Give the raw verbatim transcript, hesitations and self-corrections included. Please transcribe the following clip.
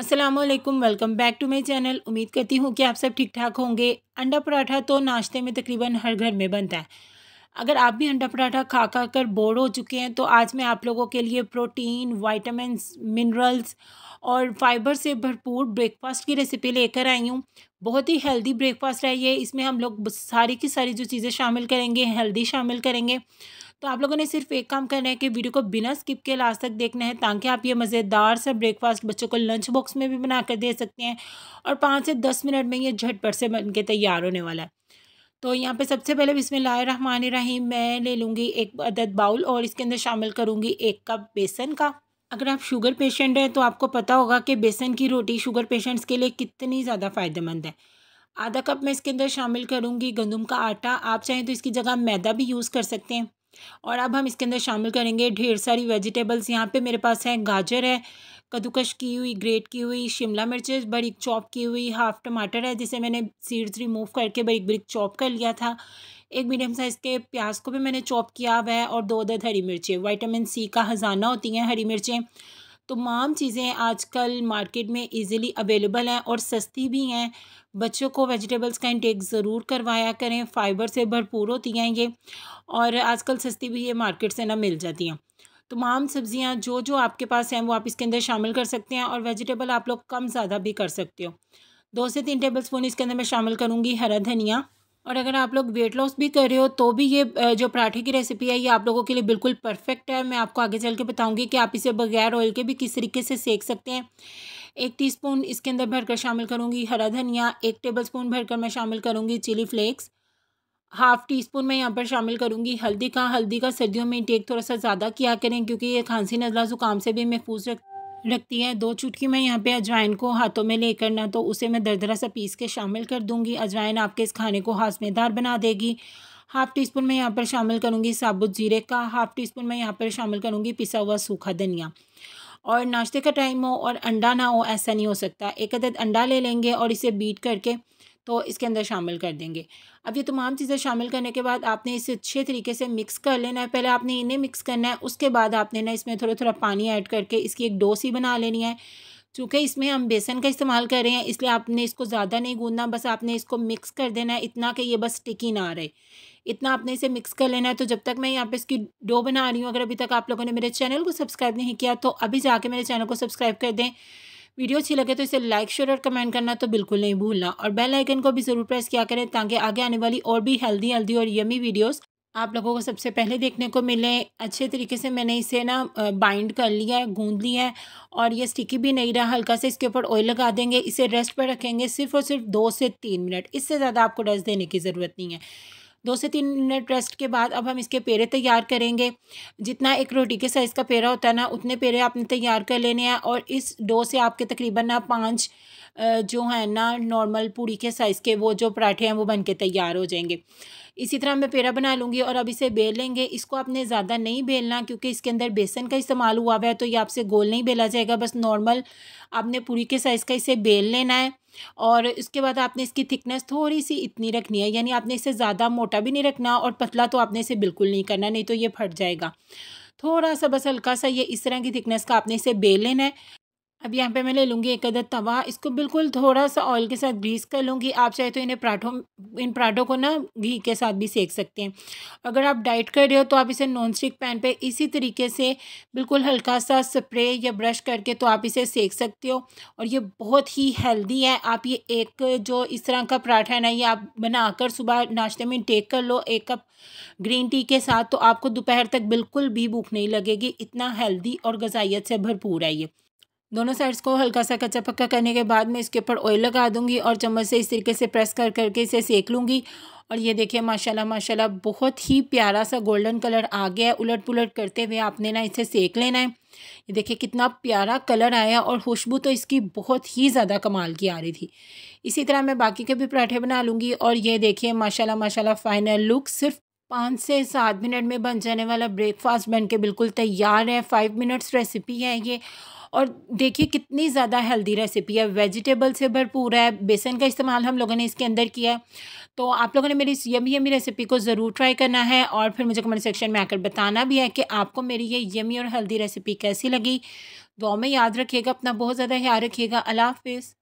अस्सलामुअलैकुम, welcome back to my channel. उम्मीद करती हूँ कि आप सब ठीक ठाक होंगे। अंडा पराठा तो नाश्ते में तकरीबन हर घर में बनता है। अगर आप भी अंडा पराठा खा खा कर बोर हो चुके हैं तो आज मैं आप लोगों के लिए प्रोटीन, विटामिन्स, मिनरल्स और फाइबर से भरपूर ब्रेकफास्ट की रेसिपी लेकर आई हूँ। बहुत ही हेल्दी ब्रेकफास्ट है ये। इसमें हम लोग सारी की सारी जो चीज़ें शामिल करेंगे, हेल्दी शामिल करेंगे। तो आप लोगों ने सिर्फ एक काम करना है कि वीडियो को बिना स्किप के लास्ट तक देखना है, ताकि आप ये मज़ेदार सा ब्रेकफास्ट बच्चों को लंच बॉक्स में भी बना कर दे सकते हैं और पाँच से दस मिनट में ये झटपट से बन के तैयार होने वाला है। तो यहाँ पे सबसे पहले बिस्मिल्लाहिर्रहमानिर्रहीम मैं ले लूँगी एक अदद बाउल और इसके अंदर शामिल करूँगी एक कप बेसन का। अगर आप शुगर पेशेंट हैं तो आपको पता होगा कि बेसन की रोटी शुगर पेशेंट्स के लिए कितनी ज़्यादा फ़ायदेमंद है। आधा कप मैं इसके अंदर शामिल करूँगी गंदम का आटा। आप चाहें तो इसकी जगह मैदा भी यूज़ कर सकते हैं। और अब हम इसके अंदर शामिल करेंगे ढेर सारी वेजिटेबल्स। यहाँ पे मेरे पास हैं गाजर है, कद्दूकश की हुई, ग्रेट की हुई, शिमला मिर्चें बरीक चॉप की हुई, हाफ टमाटर है जिसे मैंने सीड्स रिमूव करके बरीक बरीक चॉप कर लिया था। एक मीडियम साइज़ के प्याज को भी मैंने चॉप किया हुआ है और दो अदद हरी मिर्चें। विटामिन सी का खजाना होती हैं हरी मिर्चें। तमाम चीज़ें आजकल मार्केट में इजीली अवेलेबल हैं और सस्ती भी हैं। बच्चों को वेजिटेबल्स का इंटेक ज़रूर करवाया करें, फ़ाइबर से भरपूर होती हैं ये और आजकल सस्ती भी ये मार्केट से ना मिल जाती हैं। तमाम सब्जियां जो जो आपके पास हैं वो आप इसके अंदर शामिल कर सकते हैं और वेजिटेबल आप लोग कम ज़्यादा भी कर सकते हो। दो से तीन टेबल स्पून इसके अंदर मैं शामिल करूँगी हरा धनिया। और अगर आप लोग वेट लॉस भी कर रहे हो तो भी ये जो पराठे की रेसिपी है ये आप लोगों के लिए बिल्कुल परफेक्ट है। मैं आपको आगे चल के बताऊँगी कि आप इसे बगैर ऑयल के भी किस तरीके से सेक सकते हैं। एक टीस्पून इसके अंदर भरकर शामिल करूँगी हरा धनिया। एक टेबलस्पून भरकर मैं शामिल करूँगी chilli flakes. Half teaspoon मैं यहाँ पर शामिल करूँगी हल्दी का। हल्दी का सर्दियों में इंटेक थोड़ा सा ज़्यादा किया करें क्योंकि ये खांसी, नज़ला, ज़ुकाम से भी महफूज रखती है। दो चुटकी मैं यहाँ पे अजवाइन को हाथों में लेकर ना तो उसे मैं दरदरा सा पीस के शामिल कर दूँगी। अजवाइन आपके इस खाने को हाशमेदार बना देगी। हाफ़ टी स्पून मैं यहाँ पर शामिल करूँगी साबुत जीरे का। हाफ़ टी स्पून मैं यहाँ पर शामिल करूँगी पिसा हुआ सूखा धनिया। और नाश्ते का टाइम हो और अंडा ना हो ऐसा नहीं हो सकता। एक अदद अंडा ले लेंगे और इसे बीट करके तो इसके अंदर शामिल कर देंगे। अब ये तमाम चीज़ें शामिल करने के बाद आपने इसे अच्छे तरीके से मिक्स कर लेना है। पहले आपने इन्हें मिक्स करना है, उसके बाद आपने ना इसमें थोड़ा थोड़ा पानी ऐड करके इसकी एक डो सी बना लेनी है। चूँकि इसमें हम बेसन का इस्तेमाल कर रहे हैं इसलिए आपने इसको ज़्यादा नहीं गूंदना, बस आपने इसको मिक्स कर देना है इतना कि ये बस स्टिकी ना रहे। इतना आपने इसे मिक्स कर लेना है। तो जब तक मैं यहाँ पे इसकी डो बना रही हूँ, अगर अभी तक आप लोगों ने मेरे चैनल को सब्सक्राइब नहीं किया तो अभी जाके मेरे चैनल को सब्सक्राइब कर दें। वीडियो अच्छी लगे तो इसे लाइक, शेयर और कमेंट करना तो बिल्कुल नहीं भूलना और बेल आइकन को भी ज़रूर प्रेस किया करें ताकि आगे आने वाली और भी हेल्दी हेल्दी और यमी वीडियोस आप लोगों को सबसे पहले देखने को मिलें। अच्छे तरीके से मैंने इसे ना बाइंड कर लिया है, गूंद लिया है और ये स्टिकी भी नहीं रहा। हल्का से इसके ऊपर ऑयल लगा देंगे, इसे रेस्ट पर रखेंगे सिर्फ और सिर्फ दो से तीन मिनट। इससे ज़्यादा आपको रेस्ट देने की ज़रूरत नहीं है। दो से तीन मिनट रेस्ट के बाद अब हम इसके पेड़े तैयार करेंगे। जितना एक रोटी के साइज़ का पेड़ा होता है ना उतने पेड़े आपने तैयार कर लेने हैं। और इस डो से आपके तकरीबन ना पाँच जो है ना नॉर्मल पूड़ी के साइज़ के वो जो पराठे हैं वो बनके तैयार हो जाएंगे। इसी तरह मैं पेड़ा बना लूँगी और अब इसे बेल लेंगे। इसको आपने ज़्यादा नहीं बेलना क्योंकि इसके अंदर बेसन का इस्तेमाल हुआ हुआ है तो ये आपसे गोल नहीं बेला जाएगा, बस नॉर्मल आपने पूरी के साइज़ का इसे बेल लेना है। और इसके बाद आपने इसकी थिकनेस थोड़ी सी इतनी रखनी है, यानी आपने इसे ज़्यादा मोटा भी नहीं रखना और पतला तो आपने इसे बिल्कुल नहीं करना, नहीं तो ये फट जाएगा। थोड़ा सा बस हल्का सा ये इस तरह की थिकनेस का आपने इसे बेल लेना है। अब यहाँ पे मैं ले लूँगी एक अदद तवा। इसको बिल्कुल थोड़ा सा ऑयल के साथ ग्रीस कर लूँगी। आप चाहे तो इन्हें पराठों इन पराठों को ना घी के साथ भी सेक सकते हैं। अगर आप डाइट कर रहे हो तो आप इसे नॉन स्टिक पैन पे इसी तरीके से बिल्कुल हल्का सा स्प्रे या ब्रश करके तो आप इसे सेक सकते हो। और ये बहुत ही हेल्दी है। आप ये एक जो इस तरह का पराठा है ना ये आप बना कर सुबह नाश्ते में टेक कर लो एक कप ग्रीन टी के साथ, तो आपको दोपहर तक बिल्कुल भी भूख नहीं लगेगी। इतना हेल्दी और गजाइत से भरपूर है ये। दोनों साइड्स को हल्का सा कच्चा पक्का करने के बाद मैं इसके ऊपर ऑयल लगा दूंगी और चम्मच से इस तरीके से प्रेस कर करके इसे सेक लूँगी। और ये देखिए माशाल्लाह माशाल्लाह बहुत ही प्यारा सा गोल्डन कलर आ गया है। उलट पुलट करते हुए आपने ना इसे सेक लेना है। ये देखिए कितना प्यारा कलर आया और खुशबू तो इसकी बहुत ही ज़्यादा कमाल की आ रही थी। इसी तरह मैं बाकी के भी पराठे बना लूँगी। और ये देखिए माशाल्लाह माशाल्लाह फाइनल लुक। सिर्फ पाँच से सात मिनट में बन जाने वाला ब्रेकफास्ट बनके बिल्कुल तैयार है। फाइव मिनट्स रेसिपी है ये और देखिए कितनी ज़्यादा हेल्दी रेसिपी है, वेजिटेबल से भरपूर है, बेसन का इस्तेमाल हम लोगों ने इसके अंदर किया है। तो आप लोगों ने मेरी इस यमी यमी रेसिपी को ज़रूर ट्राई करना है और फिर मुझे कमेंट सेक्शन में आकर बताना भी है कि आपको मेरी ये यमी और हेल्दी रेसिपी कैसी लगी। दुआ में याद रखिएगा, अपना बहुत ज़्यादा ख्याल रखिएगा। अल्लाह हाफिज़।